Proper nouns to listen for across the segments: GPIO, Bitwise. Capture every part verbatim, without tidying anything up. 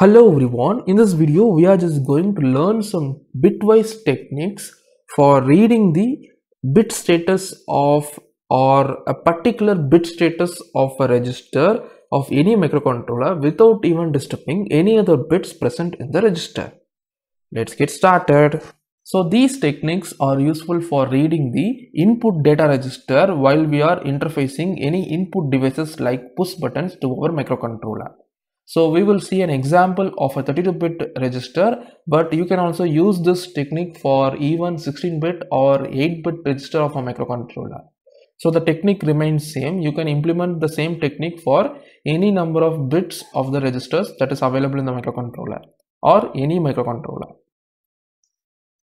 Hello everyone, in this video we are just going to learn some bitwise techniques for reading the bit status of or a particular bit status of a register of any microcontroller without even disturbing any other bits present in the register. Let's get started. So these techniques are useful for reading the input data register while we are interfacing any input devices like push buttons to our microcontroller. So we will see an example of a thirty-two bit register, but you can also use this technique for even sixteen bit or eight bit register of a microcontroller. So the technique remains same. You can implement the same technique for any number of bits of the registers that is available in the microcontroller or any microcontroller.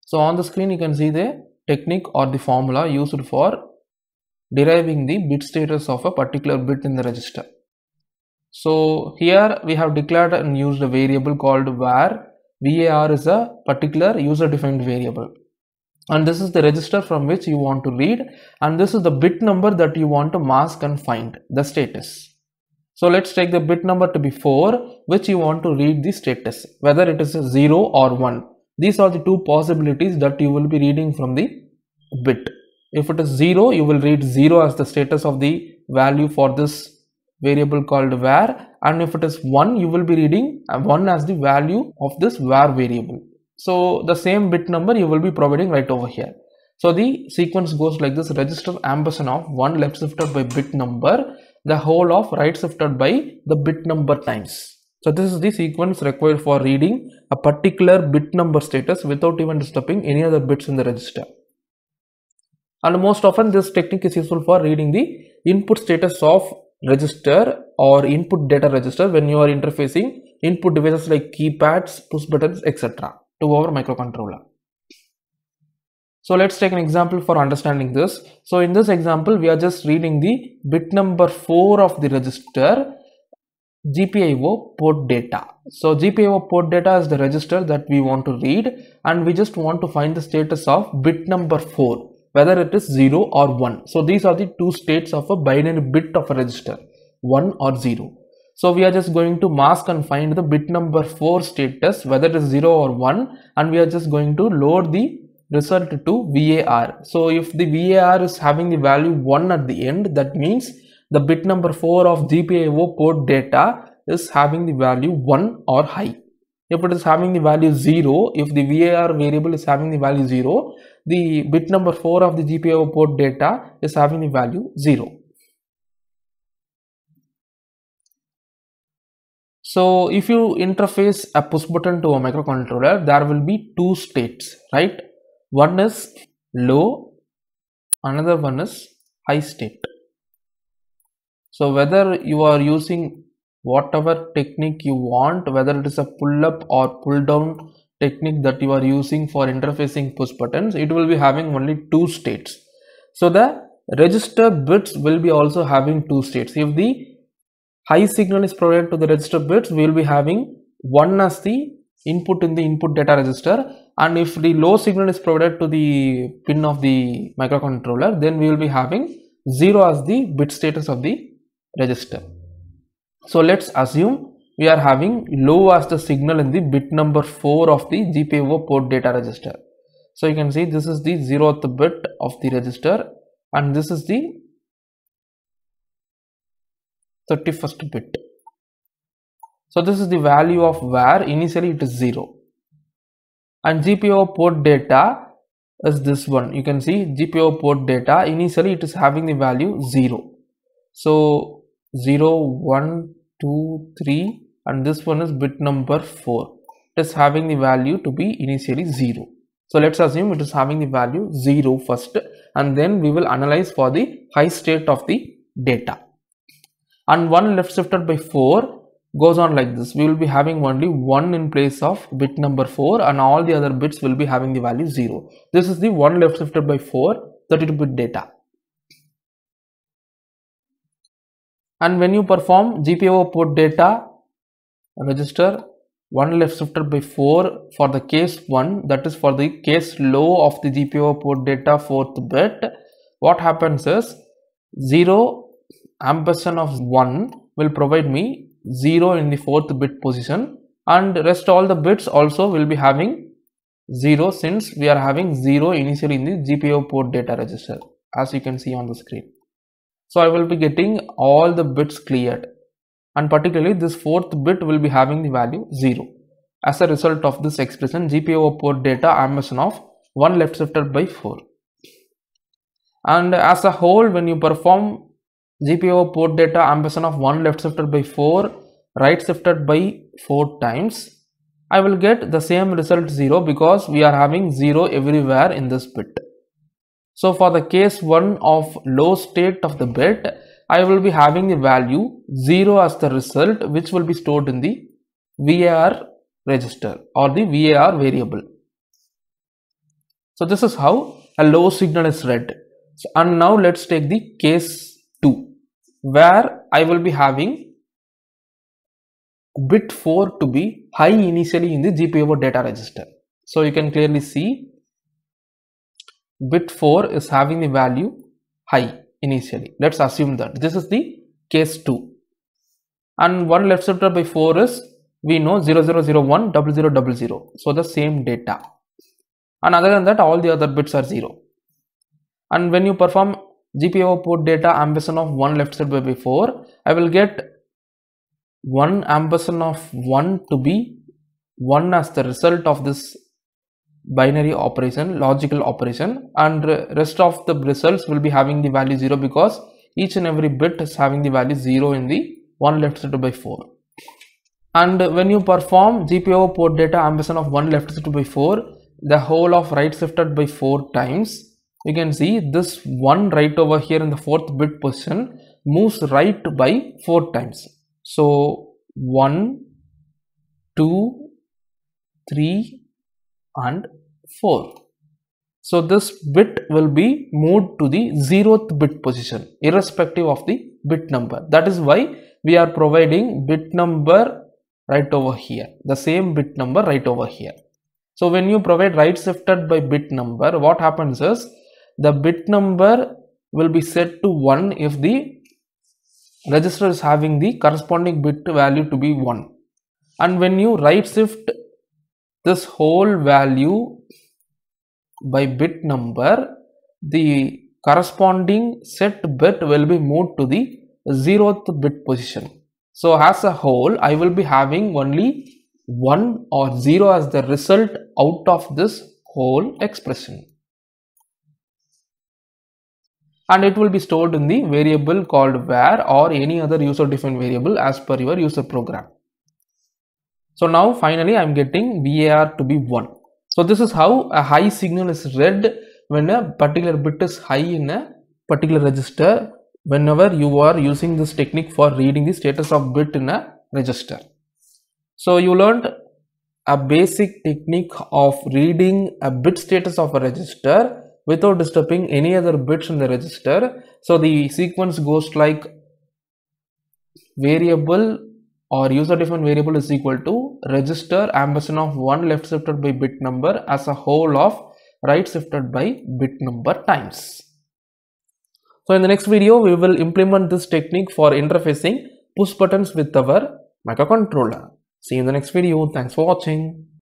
So on the screen you can see the technique or the formula used for deriving the bit status of a particular bit in the register. So here we have declared and used a variable called var. var is a particular user defined variable, and this is the register from which you want to read, and this is the bit number that you want to mask and find the status. So let's take the bit number to be four, which you want to read the status, whether it is a zero or one. These are the two possibilities that you will be reading from the bit. If it is zero, you will read zero as the status of the value for this variable called var, and if it is one, you will be reading one as the value of this var variable. So the same bit number you will be providing right over here. So the sequence goes like this: register ampersand of one left shifted by bit number, the whole of right shifted by the bit number times. So this is the sequence required for reading a particular bit number status without even disturbing any other bits in the register. And most often this technique is useful for reading the input status of register or input data register when you are interfacing input devices like keypads, push buttons, et cetera to our microcontroller. So let's take an example for understanding this. So in this example we are just reading the bit number four of the register, G P I O port data. So G P I O port data is the register that we want to read, and we just want to find the status of bit number four, whether it is zero or one. So these are the two states of a binary bit of a register, one or zero. So we are just going to mask and find the bit number four status, whether it is zero or one, and we are just going to load the result to var. So if the var is having the value one at the end, that means the bit number four of G P I O port data is having the value one or high. If it is having the value zero, if the var variable is having the value zero, the bit number four of the G P I O port data is having the value zero. So if you interface a push button to a microcontroller, there will be two states, right? One is low, another one is high state. So whether you are using whatever technique you want, whether it is a pull up or pull down technique that you are using for interfacing push buttons, it will be having only two states. So the register bits will be also having two states. If the high signal is provided to the register bits, we will be having one as the input in the input data register, and if the low signal is provided to the pin of the microcontroller, then we will be having zero as the bit status of the register. So let's assume we are having low as the signal in the bit number four of the G P I O port data register. So you can see this is the zeroth bit of the register, and this is the thirty-first bit. So this is the value of var. Initially it is zero, and G P I O port data is this one. You can see G P I O port data, initially it is having the value zero. So zero, one, two, three, and this one is bit number four. It is having the value to be initially zero. So let's assume it is having the value zero first, and then we will analyze for the high state of the data. And one left shifted by four goes on like this. We will be having only one in place of bit number four, and all the other bits will be having the value zero. This is the one left shifted by four thirty-two bit data. And when you perform G P I O port data register one left shifted by four for the case one, that is for the case low of the G P I O port data fourth bit, what happens is zero ampersand of one will provide me zero in the fourth bit position, and rest all the bits also will be having zero, since we are having zero initially in the G P I O port data register, as you can see on the screen. So I will be getting all the bits cleared, and particularly this fourth bit will be having the value zero. As a result of this expression, G P I O port data summation of one left shifted by four. And as a whole, when you perform G P I O port data summation of one left shifted by four, right shifted by four times, I will get the same result zero, because we are having zero everywhere in this bit. So for the case one of low state of the bit, I will be having the value zero as the result, which will be stored in the var register or the var variable. So this is how a low signal is read. So, and now let's take the case two, where I will be having bit four to be high initially in the G P I O data register. So you can clearly see bit four is having the value high initially. Let's assume that this is the case two, and one left shifted by four is, we know, zero zero zero one double zero double zero, so the same data, and other than that all the other bits are zero. And when you perform G P I O port data ampersand of one left shifted by four, I will get one ampersand of one to be one as the result of this binary operation, logical operation, and rest of the results will be having the value zero, because each and every bit is having the value zero in the one left shifted by four. And when you perform G P I O port data ampersand of one left shifted by four, the whole of right shifted by four times, you can see this one right over here in the fourth bit position moves right by four times. So one, two, three and four. So this bit will be moved to the zeroth bit position irrespective of the bit number. That is why we are providing bit number right over here, the same bit number right over here. So when you provide right shifted by bit number, what happens is the bit number will be set to one if the register is having the corresponding bit value to be one. And when you right shift this whole value by bit number, the corresponding set bit will be moved to the zeroth bit position. So as a whole, I will be having only one or zero as the result out of this whole expression, and it will be stored in the variable called var or any other user defined variable as per your user program. So now finally I am getting var to be one. So this is how a high signal is read when a particular bit is high in a particular register, whenever you are using this technique for reading the status of bit in a register. So you learned a basic technique of reading a bit status of a register without disturbing any other bits in the register. So the sequence goes like variable or user defined variable is equal to register ampersand of one left shifted by bit number as a whole of right shifted by bit number times. So in the next video we will implement this technique for interfacing push buttons with our microcontroller. See you in the next video. Thanks for watching.